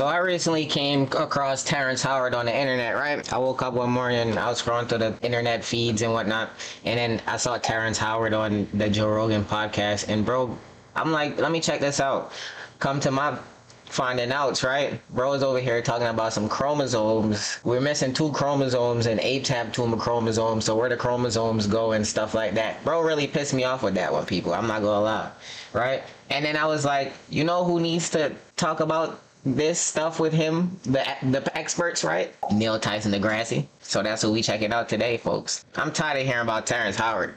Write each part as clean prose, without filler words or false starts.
So I recently came across Terrence Howard on the internet, right? I woke up one morning, I was scrolling through the internet feeds and whatnot, and then I saw Terrence Howard on the Joe Rogan podcast, and bro, I'm like, let me check this out. Come to my finding out, right? Bro is over here talking about some chromosomes. We're missing 2 chromosomes and apes have 2 chromosomes, so where the chromosomes go and stuff like that. Bro really pissed me off with that one, people. I'm not gonna lie, right? And then I was like, you know who needs to talk about this stuff with him? The experts, right? Neil deGrasse Tyson. So that's who we checking out today, folks. I'm tired of hearing about Terrence Howard.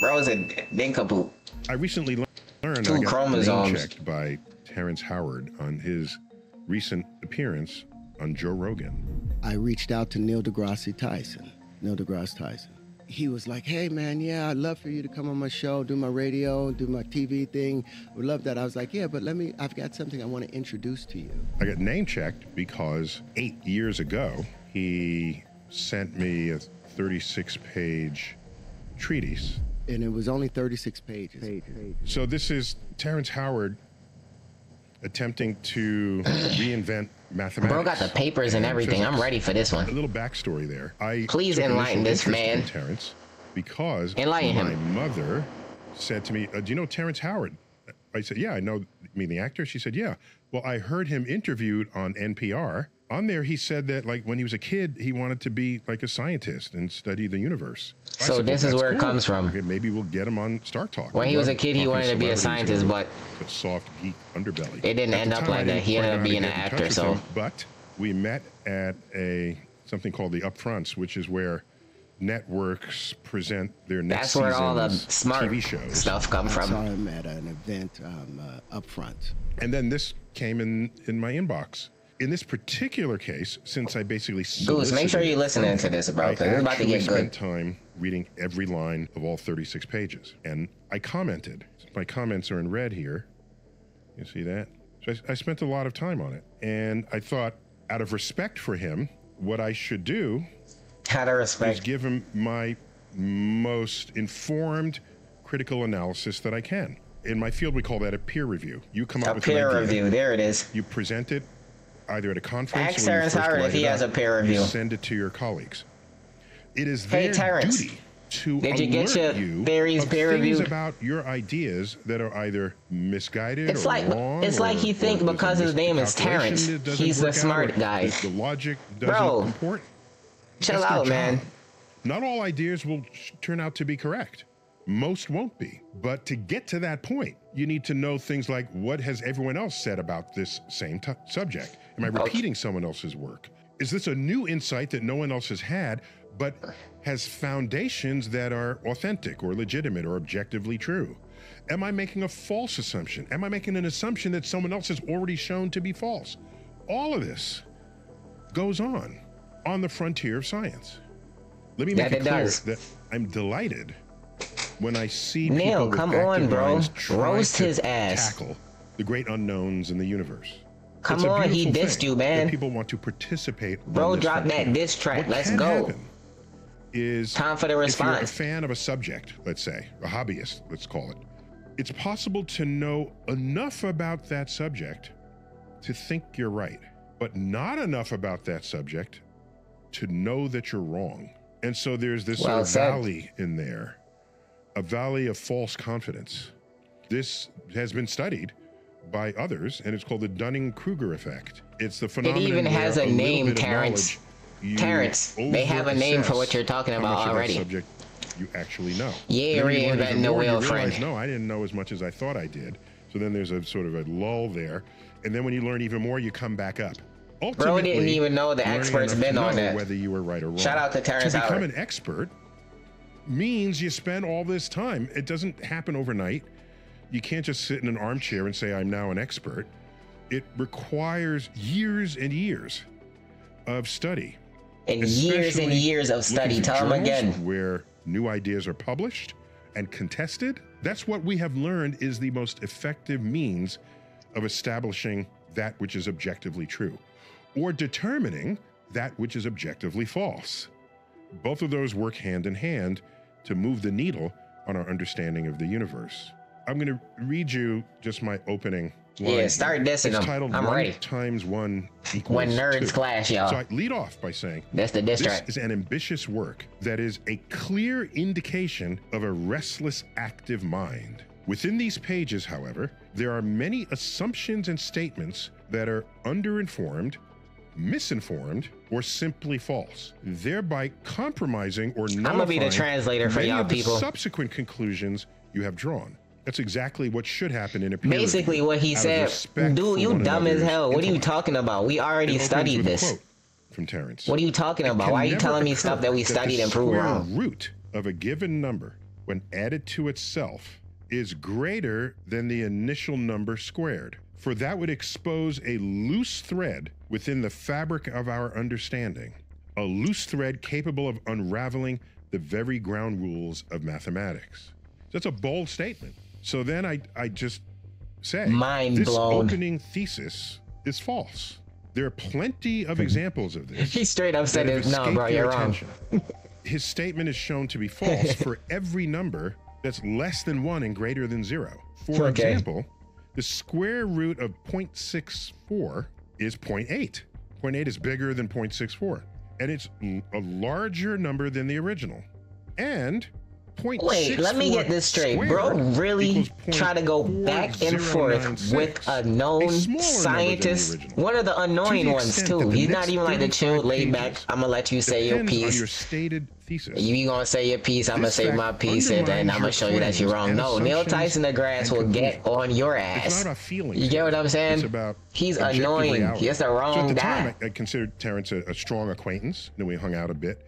Bro is a dinkaboot. I recently learned 2 chromosomes. Name checked by Terrence Howard on his recent appearance on Joe Rogan. I reached out to Neil deGrasse Tyson. Neil deGrasse Tyson. He was like, hey man, yeah, I'd love for you to come on my show, do my radio, do my TV thing. I would love that. I was like, yeah, but I've got something I want to introduce to you. I got name checked because 8 years ago, he sent me a 36-page treatise. And it was only 36 pages. So this is Terrence Howard attempting to reinvent mathematics. Bro got the papers and everything. I'm ready for this one. A little backstory there. Please enlighten this man, Terrence, because enlighten my mother said to me, do you know Terrence Howard? I said, yeah, I know. You mean the actor? She said, yeah. Well, I heard him interviewed on NPR. On there, he said that like when he was a kid, he wanted to be like a scientist and study the universe. So this is where it comes from. Okay, maybe we'll get him on Star Talk. When he was a kid, he wanted to be a scientist, but soft geek underbelly. It didn't end up like that. He ended up being an actor. So, but we met at something called the Upfronts, which is where networks present their next season's TV shows. That's where all the smart stuff come from. I saw him at an event, Upfront, and then this came in my inbox. In this particular case, since I basically Goose, make sure you're listening to this, bro, because it's about to get good. I spent time reading every line of all 36 pages, and I commented. My comments are in red here. You see that? So I spent a lot of time on it, and I thought, out of respect for him, what I should do is give him my most informed critical analysis that I can. In my field, we call that a peer review. You come up with an idea. A peer review, there it is. You present it either at a conference or when you first write it up, you send it to your colleagues. It is their duty to alert you of things about your ideas that are either misguided or wrong. It's like he thinks because his name is Terrence, he's the smart guy. The logic doesn't comport. Chill out, man. Not all ideas will turn out to be correct. Most won't be, but to get to that point, you need to know things like what has everyone else said about this same subject? Am I repeating someone else's work? Is this a new insight that no one else has had, but has foundations that are authentic or legitimate or objectively true? Am I making a false assumption? Am I making an assumption that someone else has already shown to be false? All of this goes on the frontier of science. Let me make it clear that I'm delighted when I see Neil, come on, bro, roast his ass. Tackle the great unknowns in the universe. Come on, he dissed you, man. People want to participate. Bro, drop that diss track. Let's go. Is time for the response. If you're a fan of a subject, let's say, a hobbyist, let's call it, it's possible to know enough about that subject to think you're right, but not enough about that subject to know that you're wrong. And so there's this valley in there. A valley of false confidence. This has been studied by others, and it's called the Dunning-Kruger effect. It's the phenomenon. It even has a name, Terrence. Terrence, they have a name for what you're talking about already. Subject you actually know. Yeah, reinventing the wheel, friend. No, I didn't know as much as I thought I did. So then there's a sort of a lull there, and then when you learn even more, you come back up. Ultimately, bro didn't even know the expert's been on that. Whether you were right or wrong. Shout out to Terrence Howard. To become an expert means you spend all this time. It doesn't happen overnight. You can't just sit in an armchair and say, I'm now an expert. It requires years and years of study. And years and years of study, Tom, again. Where new ideas are published and contested. That's what we have learned is the most effective means of establishing that which is objectively true or determining that which is objectively false. Both of those work hand in hand to move the needle on our understanding of the universe. I'm going to read you just my opening Yeah, start dissing them. Titled I'm ready. Times 1 equals when nerds clash, y'all. So I lead off by saying, that's the diss track. This is an ambitious work that is a clear indication of a restless, active mind. Within these pages, however, there are many assumptions and statements that are underinformed, misinformed, or simply false, thereby compromising or nullifying I'm gonna be the translator for y'all people. The subsequent conclusions you have drawn. That's exactly what should happen in a period. Basically what he said, dude, you dumb as hell. What are you talking about? We already studied this. From Terrence. What are you talking about? Why are you telling me stuff that we studied and proved wrong? The root of a given number, when added to itself, is greater than the initial number squared. For that would expose a loose thread within the fabric of our understanding, a loose thread capable of unraveling the very ground rules of mathematics. That's a bold statement. So then I just say, mind blown. This opening thesis is false. There are plenty of examples of this. He straight up said, no, bro, you're wrong. His statement is shown to be false for every number that's less than 1 and greater than 0. For example, the square root of 0.64 is 0.8. 0.8 is bigger than 0.64, and it's a larger number than the original. And wait, let me get this straight. Bro really try to go back and forth with a known scientist. One of the annoying ones too. He's not even like the chill, laid back, I'm gonna let you say your piece. Your stated thesis. You gonna say your piece, I'm gonna say my piece, and then I'm gonna show you that you're wrong. No, Neil Tyson deGrasse will get on your ass. You get what I'm saying? He's annoying. He's the wrong guy. I considered Terrence a strong acquaintance. Then we hung out a bit.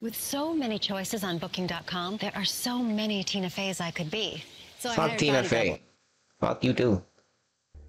With so many choices on Booking.com, there are so many Tina Feys I could be. So fuck Tina Fey. Fuck you too.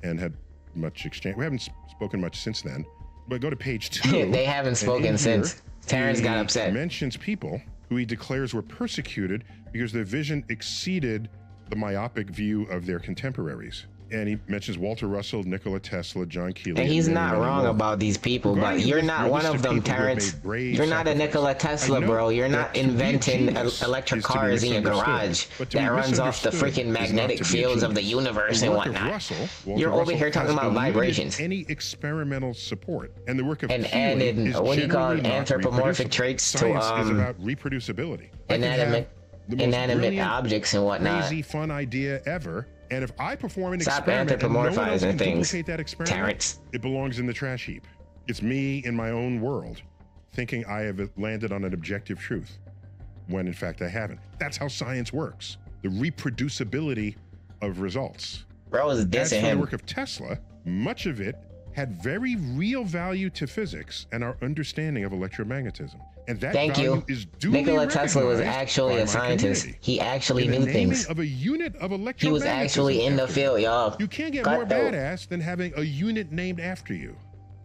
And had much exchange. We haven't spoken much since then. But go to page 2. They haven't spoken since. Terrence got upset. Mentions people who he declares were persecuted because their vision exceeded the myopic view of their contemporaries. And he mentions Walter Russell, Nikola Tesla, John Keely. And he's not wrong about these people, but you're not one of them, Terrence. You're not a Nikola Tesla, bro. You're not inventing electric cars in your garage that runs off the freaking magnetic fields of the universe and whatnot. You're over here talking about vibrations. Any experimental support and the work of added, what do you call it, anthropomorphic traits to inanimate objects and whatnot. Crazy fun idea ever. And if I perform an experiment and no one else can duplicate that experiment, Terrence, it belongs in the trash heap. It's me in my own world, thinking I have landed on an objective truth, when in fact I haven't. That's how science works. The reproducibility of results. Bro is dissing him. As for the work of Tesla, much of it had very real value to physics and our understanding of electromagnetism. And that value is duly Nikola Tesla was actually a scientist. He actually knew things. Of a unit of electromagnetism, he was actually in the field, y'all. You can't get more badass than having a unit named after you.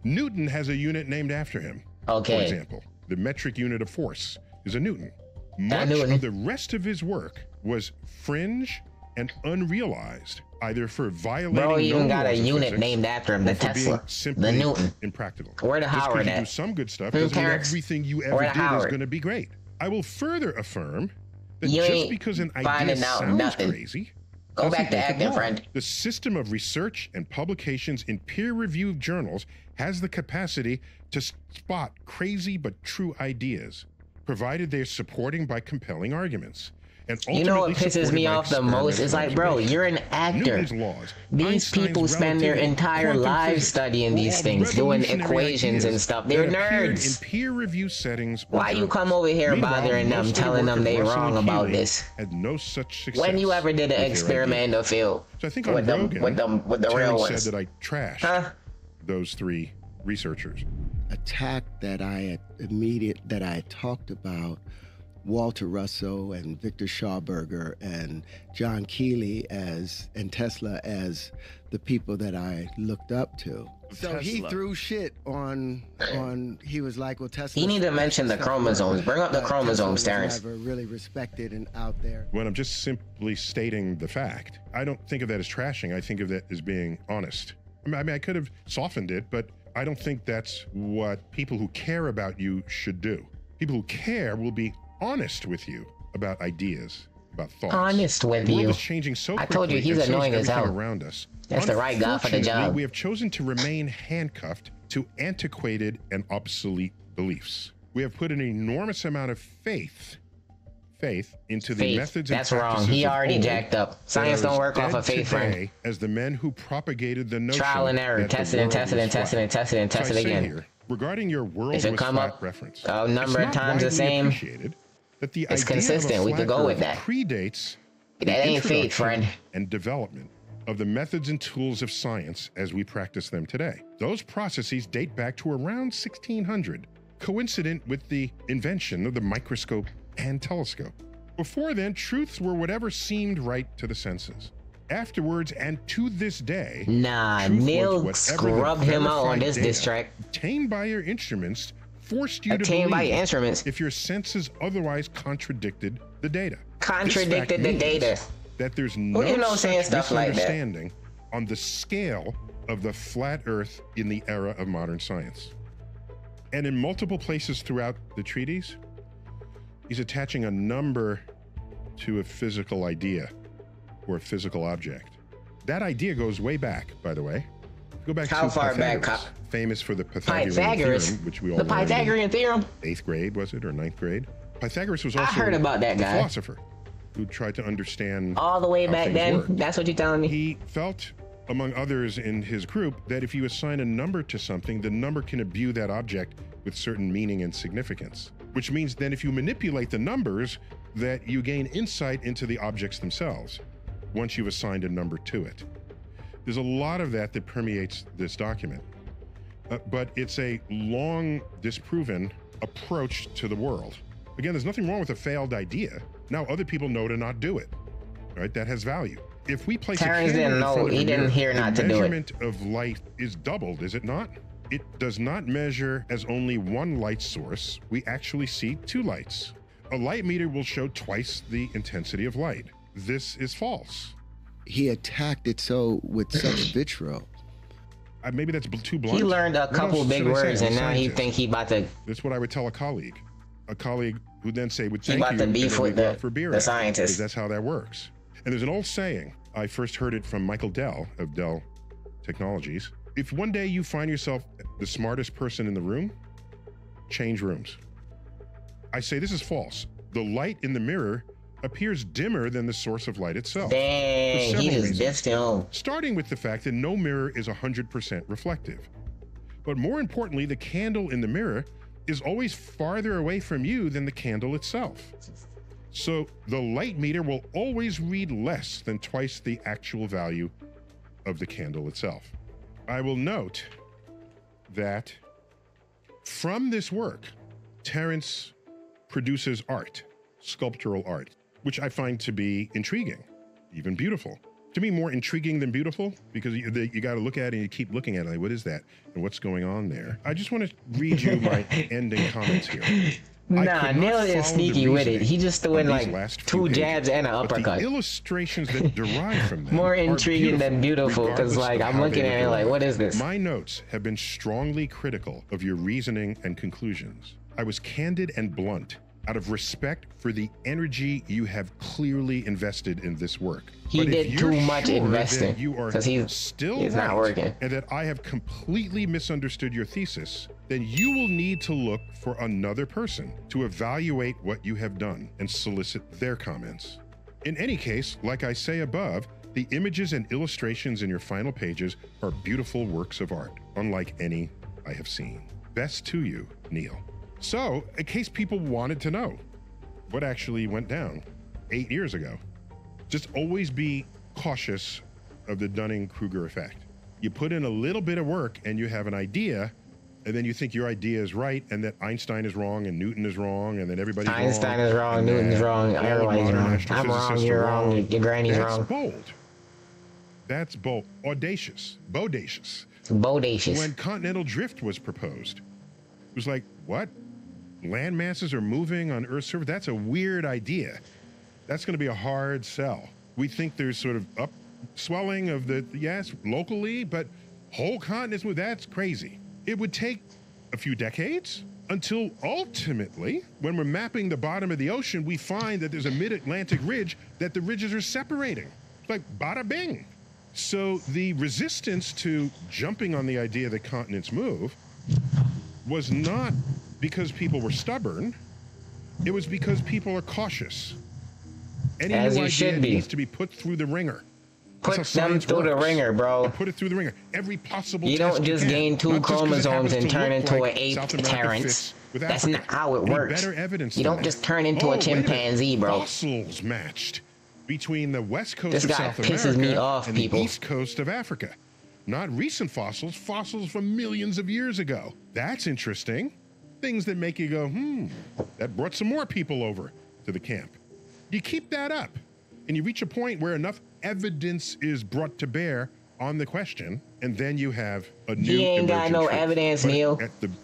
Newton has a unit named after him. Okay. For example, the metric unit of force is a newton. Much of the rest of his work was fringe and unrealized, either for violating no rules of physics. Bro even got a unit named after him, the Tesla, the Newton. Impractical. Where the Howard at? Just because you do some good stuff doesn't mean everything you ever did is going to be great. I will further affirm that just because an idea sounds crazy, go back to acting, friend. The system of research and publications in peer-reviewed journals has the capacity to spot crazy but true ideas, provided they're supporting by compelling arguments. You know what pisses me off the most? It's like, bro, you're an actor. These people spend their entire lives studying these things, doing equations and stuff. They're nerds. Why you come over here bothering them, telling them they're wrong about this? When you ever did an experiment in the field with the real ones? Said that I trashed those three researchers. Attack that I talked about. Walter Russell and Victor Schauberger and John Keely and Tesla as the people that I looked up to. So he threw shit on he was like, well, Tesla. You need to mention the chromosomes. Bring up the chromosomes, Terrence. Really respected and out there. When I'm just simply stating the fact, I don't think of that as trashing. I think of that as being honest. I mean, I could have softened it, but I don't think that's what people who care about you should do. People who care will be honest with you about ideas, about thoughts. Honest with the world is changing so quickly, I told you he's annoying as hell. Around us. That's the right guy for the job. We have chosen to remain handcuffed to antiquated and obsolete beliefs. We have put an enormous amount of faith into the methods and practices. That's wrong. He already jacked up. Science don't work off of faith, friend. As the men who propagated the notion, trial and error, tested and tested and tested and tested and tested again. Regarding your world was flat reference, a number of times the same. That the it's consistent. We could go with that. Predates that ain't faith, friend. And development of the methods and tools of science as we practice them today. Those processes date back to around 1600, coincident with the invention of the microscope and telescope. Before then, truths were whatever seemed right to the senses. Afterwards, and to this day, Neil scrubbed him out on this diss track. Obtained by your instruments forced you to believe if your senses otherwise contradicted the data. Contradicted the data. That there's no misunderstanding on the scale of the flat earth in the era of modern science. And in multiple places throughout the treatise, he's attaching a number to a physical idea or a physical object. That idea goes way back, by the way. Go back how to far Pythagoras, back? Famous for the Pythagorean theorem, which we all the Pythagorean theorem. 8th grade, was it, or 9th grade? Pythagoras was also a philosopher who tried to understand all the way back then. Work. That's what you're telling me. He felt, among others in his group, that if you assign a number to something, the number can imbue that object with certain meaning and significance. Which means then, if you manipulate the numbers, that you gain insight into the objects themselves once you've assigned a number to it. There's a lot of that that permeates this document, but it's a long disproven approach to the world. Again, there's nothing wrong with a failed idea. Now other people know to not do it, right? That has value. If we place Terrence didn't know, he didn't hear not to do it. The measurement of light is doubled, is it not? It does not measure as only one light source. We actually see two lights. A light meter will show twice the intensity of light. This is false. He attacked it so with such vitriol. Maybe that's too blunt. He learned a couple big words and now he think he about to. That's what I would tell a colleague. A colleague who then say would thank you about to beef with the scientist. That's how that works. And there's an old saying. I first heard it from Michael Dell of Dell Technologies. If one day you find yourself the smartest person in the room, change rooms. I say this is false. The light in the mirror appears dimmer than the source of light itself. Dang, he just diffed it home. Starting with the fact that no mirror is 100% reflective. But more importantly, the candle in the mirror is always farther away from you than the candle itself. So the light meter will always read less than twice the actual value of the candle itself. I will note that from this work, Terrence produces art, sculptural art, which I find to be intriguing, even beautiful. To me, more intriguing than beautiful, because you got to look at it and you keep looking at it like, what is that? And what's going on there? I just want to read you my ending comments here. Nah, Neil is sneaky with it. He just threw in like two jabs and an uppercut. The illustrations that derive from them more intriguing than beautiful, because like I'm looking at it like, what is this? My notes have been strongly critical of your reasoning and conclusions. I was candid and blunt, out of respect for the energy you have clearly invested in this work. He did too much investing because he's not working. And that I have completely misunderstood your thesis, then you will need to look for another person to evaluate what you have done and solicit their comments. In any case, like I say above, the images and illustrations in your final pages are beautiful works of art, unlike any I have seen. Best to you, Neil. So, in case people wanted to know what actually went down 8 years ago, just always be cautious of the Dunning-Kruger effect. You put in a little bit of work and you have an idea, and then you think your idea is right, and that Einstein is wrong, and Newton is wrong, and then everybody's Einstein is wrong, Newton's wrong, everybody's wrong. I'm wrong, you're wrong, your granny's wrong. That's bold. That's bold. Audacious. Bodacious. Bodacious. When continental drift was proposed, it was like, what? Land masses are moving on Earth's surface? That's a weird idea. That's going to be a hard sell. We think there's sort of upswelling of the, yes, locally, but whole continents move. That's crazy. It would take a few decades, until ultimately, when we're mapping the bottom of the ocean, we find that there's a mid-Atlantic ridge, that the ridges are separating, like bada bing. So the resistance to jumping on the idea that continents move was not because people were stubborn, it was because people are cautious. Any as new idea needs to be put through the ringer. Put them through the ringer, bro. And put it through the ringer. Every possible test you can. You don't just gain two chromosomes and turn into an ape, Terrence. That's not how it works. You don't just turn into a chimpanzee, bro. Fossils matched between the west coast of South America and the east coast of Africa. Not recent fossils, fossils from millions of years ago. That's interesting. Things that make you go, hmm, that brought some more people over to the camp. You keep that up, and you reach a point where enough evidence is brought to bear on the question, and then you have a new. He ain't got no evidence, Neil.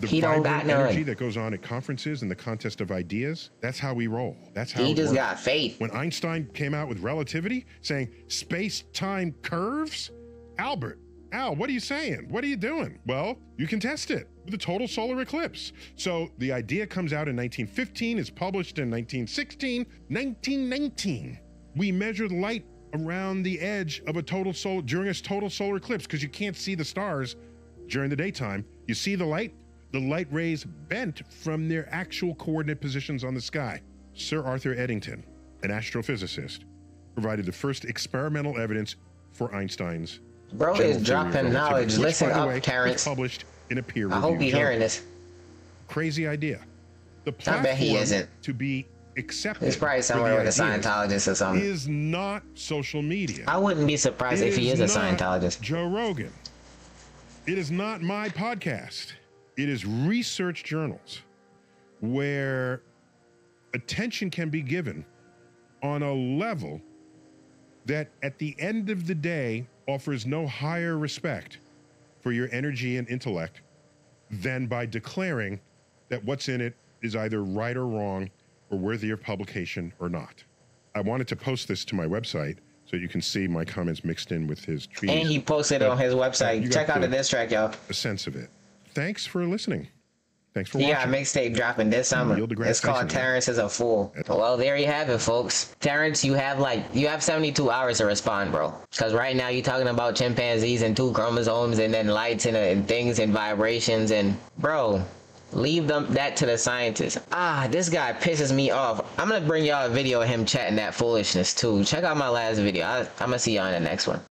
He don't got none. Energy that goes on at conferences and the contest of ideas. That's how we roll. That's how he just got faith. When Einstein came out with relativity, saying space-time curves, Albert, Al, what are you saying? What are you doing? Well, you can test it with a total solar eclipse. So the idea comes out in 1915, is published in 1916, 1919. We measured light around the edge of a total solar, during a total solar eclipse, because you can't see the stars during the daytime. You see the light rays bent from their actual coordinate positions on the sky. Sir Arthur Eddington, an astrophysicist, provided the first experimental evidence for Einstein's. Bro is dropping knowledge. Listen up, Terrence. Published in a peer review. I hope you're hearing this. Crazy idea. The platform I bet he isn't. To be accepted. He's probably somewhere with a Scientologist or something. Is not social media. I wouldn't be surprised if he is a Scientologist. Joe Rogan. It is not my podcast. It is research journals where attention can be given on a level that at the end of the day offers no higher respect for your energy and intellect than by declaring that what's in it is either right or wrong or worthy of publication or not. I wanted to post this to my website so you can see my comments mixed in with his tweets. And he posted on his website. Check out the diss track, y'all. A sense of it. Thanks for listening. Thanks for watching. Yeah, mixtape dropping this summer. It's called Terrence is a Fool. Well, there you have it, folks. Terrence, you have 72 hours to respond, bro. Because right now you're talking about chimpanzees and two chromosomes and then lights and things and vibrations and, bro, leave them that to the scientists. Ah, this guy pisses me off. I'm gonna bring y'all a video of him chatting that foolishness too. Check out my last video. I'm gonna see y'all in the next one.